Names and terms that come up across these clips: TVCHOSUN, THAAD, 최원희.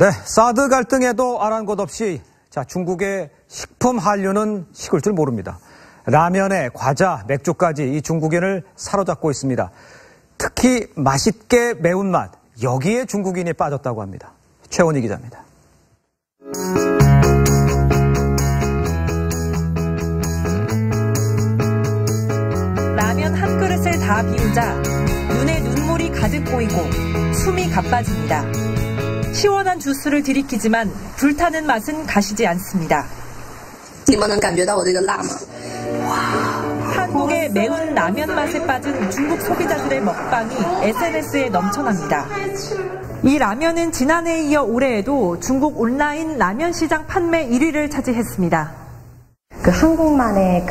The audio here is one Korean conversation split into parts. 네, 사드 갈등에도 아랑곳 없이 중국의 식품 한류는 식을 줄 모릅니다. 라면에 과자, 맥주까지 이 중국인을 사로잡고 있습니다. 특히 맛있게 매운맛, 여기에 중국인이 빠졌다고 합니다. 최원희 기자입니다. 라면 한 그릇을 다 비우자 눈에 눈물이 가득 고이고 숨이 가빠집니다. 시원한 주스를 들이키지만 불타는 맛은 가시지 않습니다. 한국의 매운 라면 맛에 빠진 중국 소비자들의 먹방이 SNS에 넘쳐납니다. 이 라면은 지난해에 이어 올해에도 중국 온라인 라면 시장 판매 1위를 차지했습니다. 한국만의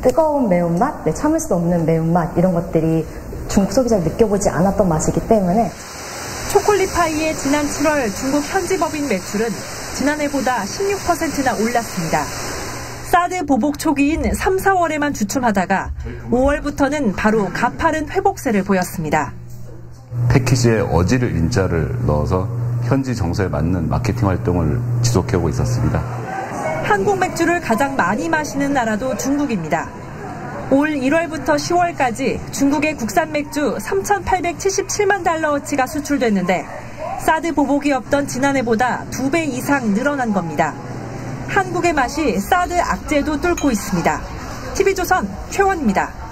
뜨거운 매운맛, 참을 수 없는 매운맛 이런 것들이 중국 소비자를 느껴보지 않았던 맛이기 때문에 초콜릿 파이의 지난 7월 중국 현지법인 매출은 지난해보다 16%나 올랐습니다. 사드 보복 초기인 3, 4월에만 주춤하다가 5월부터는 바로 가파른 회복세를 보였습니다. 패키지에 어지를 인자를 넣어서 현지 정서에 맞는 마케팅 활동을 지속해오고 있었습니다. 한국 맥주를 가장 많이 마시는 나라도 중국입니다. 올 1월부터 10월까지 중국의 국산 맥주 3,877만 달러어치가 수출됐는데 사드 보복이 없던 지난해보다 2배 이상 늘어난 겁니다. 한국의 맛이 사드 악재도 뚫고 있습니다. TV조선 최원입니다.